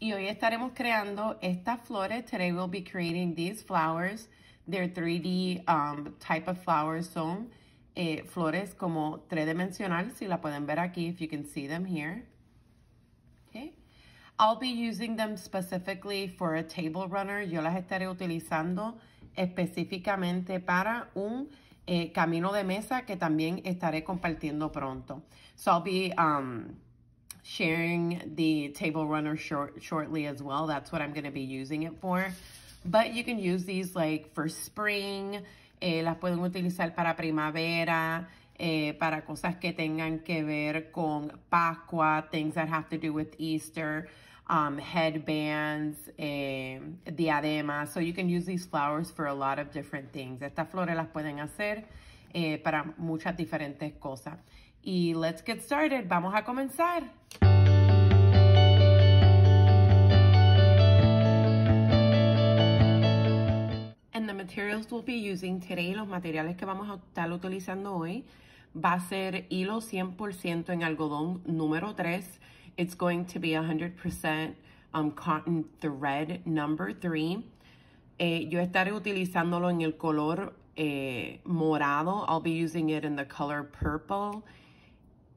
y hoy estaremos creando estas flores. Today we'll be creating these flowers. They're 3D type of flowers. Son flores como tridimensional, si la pueden ver aquí, if you can see them here. Okay. I'll be using them specifically for a table runner. Yo las estaré utilizando específicamente para un camino de mesa que también estaré compartiendo pronto. So I'll be sharing the table runner shortly as well. That's what I'm going to be using it for. But you can use these like for spring. Las pueden utilizar para primavera, para cosas que tengan que ver con Pascua, things that have to do with Easter, headbands, diadema. So you can use these flowers for a lot of different things. Estas flores las pueden hacer para muchas diferentes cosas. Y let's get started. Vamos a comenzar. And the materials we'll be using today, los materiales que vamos a estar utilizando hoy, va a ser hilo 100% en algodón número 3. It's going to be 100% cotton thread number 3. Yo estaré utilizándolo en el color morado. I'll be using it in the color purple.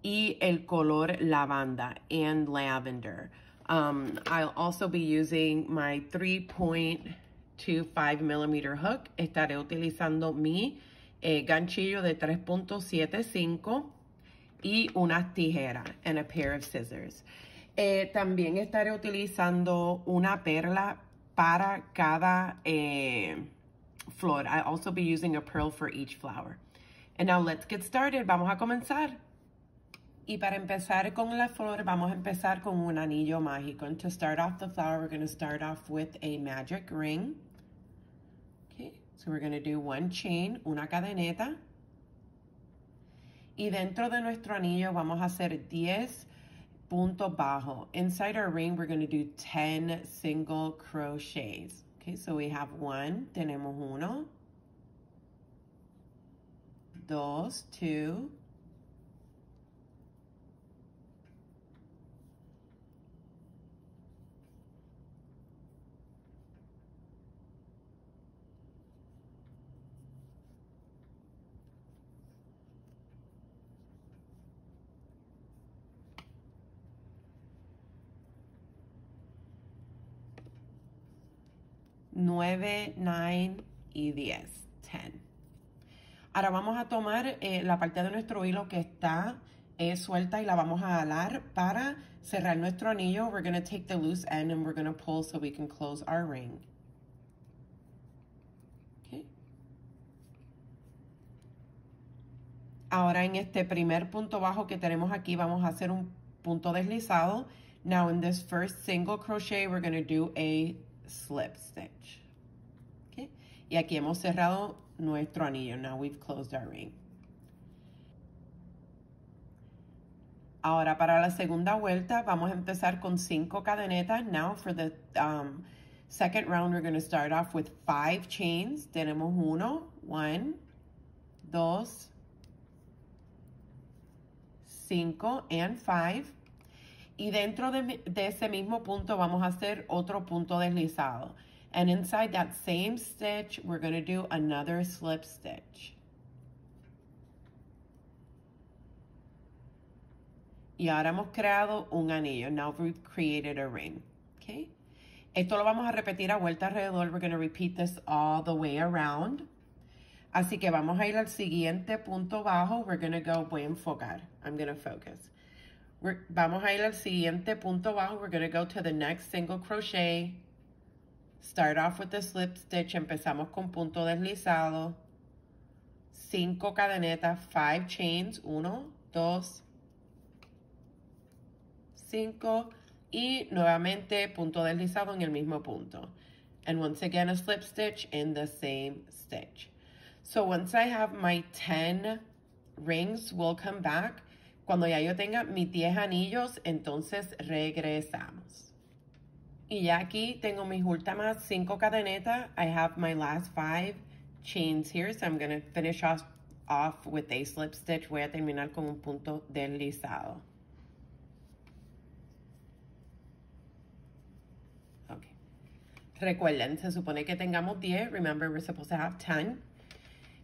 Y el color lavanda and lavender. I'll also be using my 3.25 millimeter hook. Estaré utilizando mi ganchillo de 3.75 y unas tijeras and a pair of scissors. También estaré utilizando una perla para cada flor. I'll also be using a pearl for each flower. And now let's get started. Vamos a comenzar. Y para empezar con la flor, vamos a empezar con un anillo mágico. And to start off the flower, we're going to start off with a magic ring. Okay, so we're going to do one chain, una cadeneta. Y dentro de nuestro anillo vamos a hacer 10 puntos bajos. Inside our ring, we're going to do 10 single crochets. Okay, so we have one, tenemos uno, dos, two, nueve, nine y 10. 10. Ahora vamos a tomar la parte de nuestro hilo que está suelta y la vamos a alar para cerrar nuestro anillo. We're going to take the loose end and we're going to pull so we can close our ring. Okay. Ahora en este primer punto bajo que tenemos aquí vamos a hacer un punto deslizado. Now in this first single crochet we're going to do a slip stitch. Okay. Y aquí hemos cerrado nuestro anillo. Now we've closed our ring. Ahora para la segunda vuelta vamos a empezar con 5 cadenetas. Now for the second round we're going to start off with 5 chains. Tenemos uno, one, dos, 5 and 5. Y dentro de ese mismo punto vamos a hacer otro punto deslizado. And inside that same stitch, we're going to do another slip stitch. Y ahora hemos creado un anillo. Now we've created a ring. Okay. Esto lo vamos a repetir a vuelta alrededor. We're going to repeat this all the way around. Así que vamos a ir al siguiente punto bajo. We're going to go, voy a enfocar. I'm going to focus. Vamos a ir al siguiente punto bajo. We're going to go to the next single crochet. Start off with the slip stitch. Empezamos con punto deslizado. 5 cadenetas, 5 chains. 1, 2, 5. Y nuevamente punto deslizado en el mismo punto. And once again a slip stitch in the same stitch. So once I have my 10 rings, we'll come back. Cuando ya yo tenga mis 10 anillos, entonces regresamos. Y ya aquí tengo mis últimas 5 cadenetas. I have my last 5 chains here, so I'm going to finish off with a slip stitch. Voy a terminar con un punto deslizado. Ok. Recuerden, se supone que tengamos 10. Remember, we're supposed to have 10.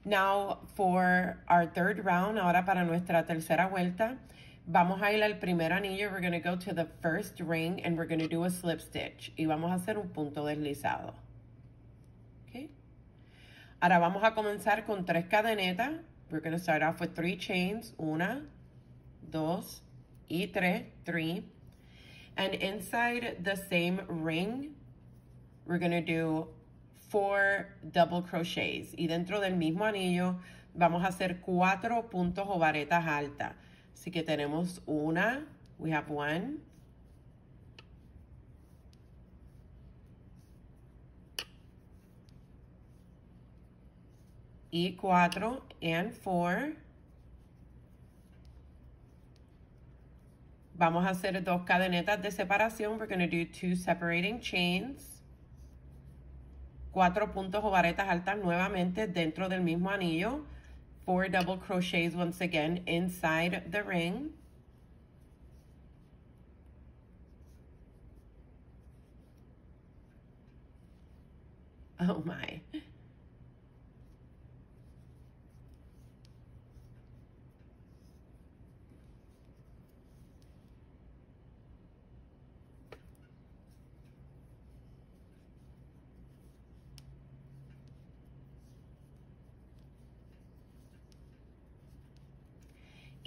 Now, for our third round, ahora para nuestra tercera vuelta, vamos a ir al primer anillo. We're going to go to the first ring and we're going to do a slip stitch. Y vamos a hacer un punto deslizado. Okay. Ahora vamos a comenzar con 3 cadenetas. We're going to start off with 3 chains. 1, 2, y 3. And inside the same ring, we're going to do 4 double crochets. Y dentro del mismo anillo, vamos a hacer 4 puntos o varetas altas. Así que tenemos una, we have 1, 4, and 4. Vamos a hacer 2 cadenetas de separación. We're going to do 2 separating chains. 4 puntos o varetas altas nuevamente dentro del mismo anillo. 4 double crochets once again inside the ring. Oh my.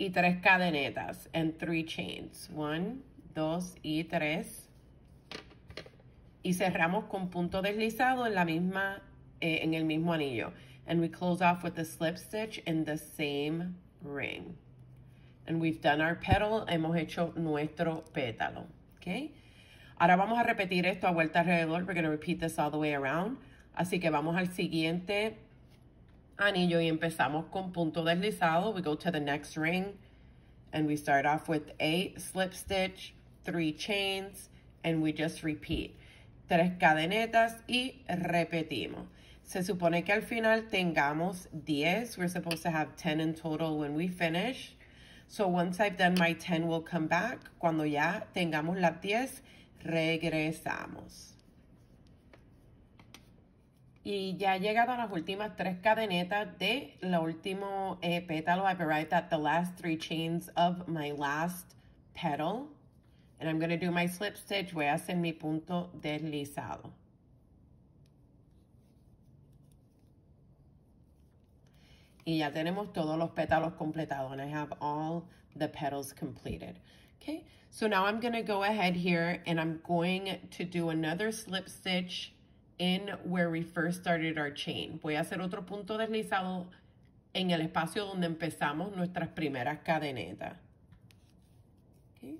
Y 3 cadenetas, and 3 chains, 1, 2 y 3. Y cerramos con punto deslizado en la misma, en el mismo anillo. And we close off with a slip stitch in the same ring. And we've done our petal, hemos hecho nuestro pétalo, okay? Ahora vamos a repetir esto a vuelta alrededor, we're going to repeat this all the way around. Así que vamos al siguiente anillo y empezamos con punto deslizado. We go to the next ring and we start off with a slip stitch, 3 chains, and we just repeat. 3 cadenetas y repetimos. Se supone que al final tengamos 10. We're supposed to have 10 in total when we finish. So once I've done my 10, we'll come back. Cuando ya tengamos las 10, regresamos. Y ya he llegado a las últimas 3 cadenetas de la último pétalo. I've arrived at the last 3 chains of my last petal. And I'm going to do my slip stitch. Voy a hacer mi punto deslizado. Y ya tenemos todos los pétalos completados. And I have all the petals completed. Okay. So now I'm going to go ahead here and I'm going to do another slip stitch in where we first started our chain. Voy a hacer otro punto deslizado en el espacio donde empezamos nuestras primeras cadenetas. Okay.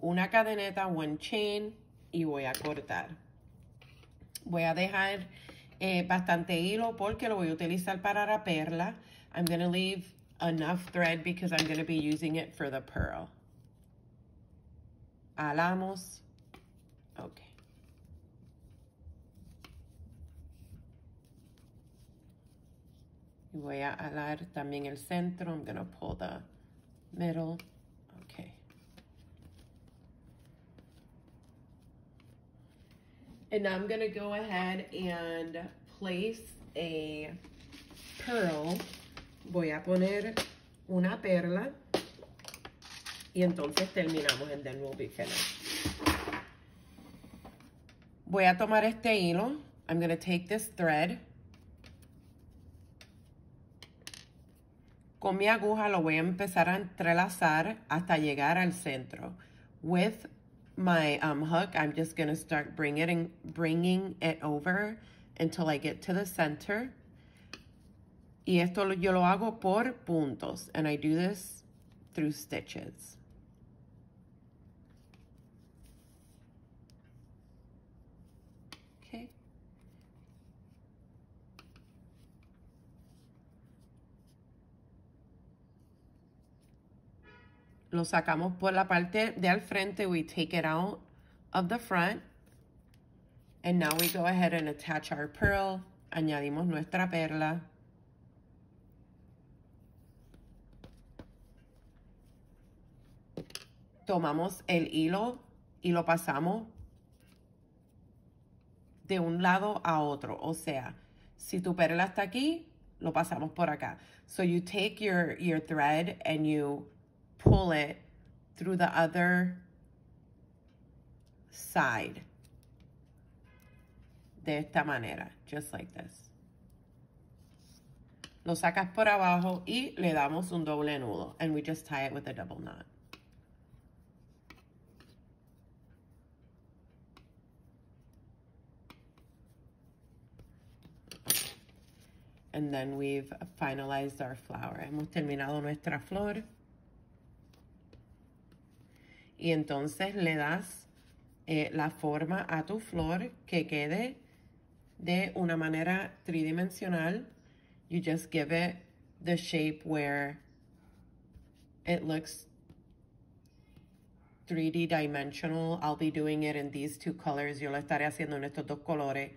Una cadeneta, 1 chain, y voy a cortar. Voy a dejar bastante hilo porque lo voy a utilizar para la perla. I'm going to leave enough thread because I'm going to be using it for the pearl. Alamos. Okay. Voy a alar también el centro. I'm going to pull the middle. Okay. And now I'm going to go ahead and place a pearl. Voy a poner una perla. Y entonces terminamos. And then we'll be finished. Voy a tomar este hilo. I'm going to take this thread. Con mi aguja lo voy a empezar a entrelazar hasta llegar al centro. With my hook, I'm just going to start bringing it over until I get to the center. Y esto yo lo hago por puntos. And I do this through stitches. Lo sacamos por la parte de al frente. We take it out of the front. And now we go ahead and attach our pearl. Añadimos nuestra perla. Tomamos el hilo y lo pasamos de un lado a otro. O sea, si tu perla está aquí, lo pasamos por acá. So you take your thread and you pull it through the other side. De esta manera, just like this. Lo sacas por abajo y le damos un doble nudo. And we just tie it with a double knot. And then we've finalized our flower. Hemos terminado nuestra flor. Y entonces le das la forma a tu flor que quede de una manera tridimensional. You just give it the shape where it looks 3D dimensional. I'll be doing it in these two colors. Yo lo estaré haciendo en estos dos colores.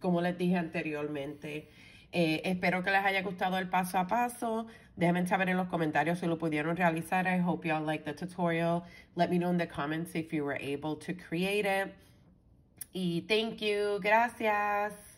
Como les dije anteriormente, espero que les haya gustado el paso a paso. Déjenme saber en los comentarios si lo pudieron realizar. I hope y'all liked the tutorial. Let me know in the comments if you were able to create it. Y thank you. Gracias.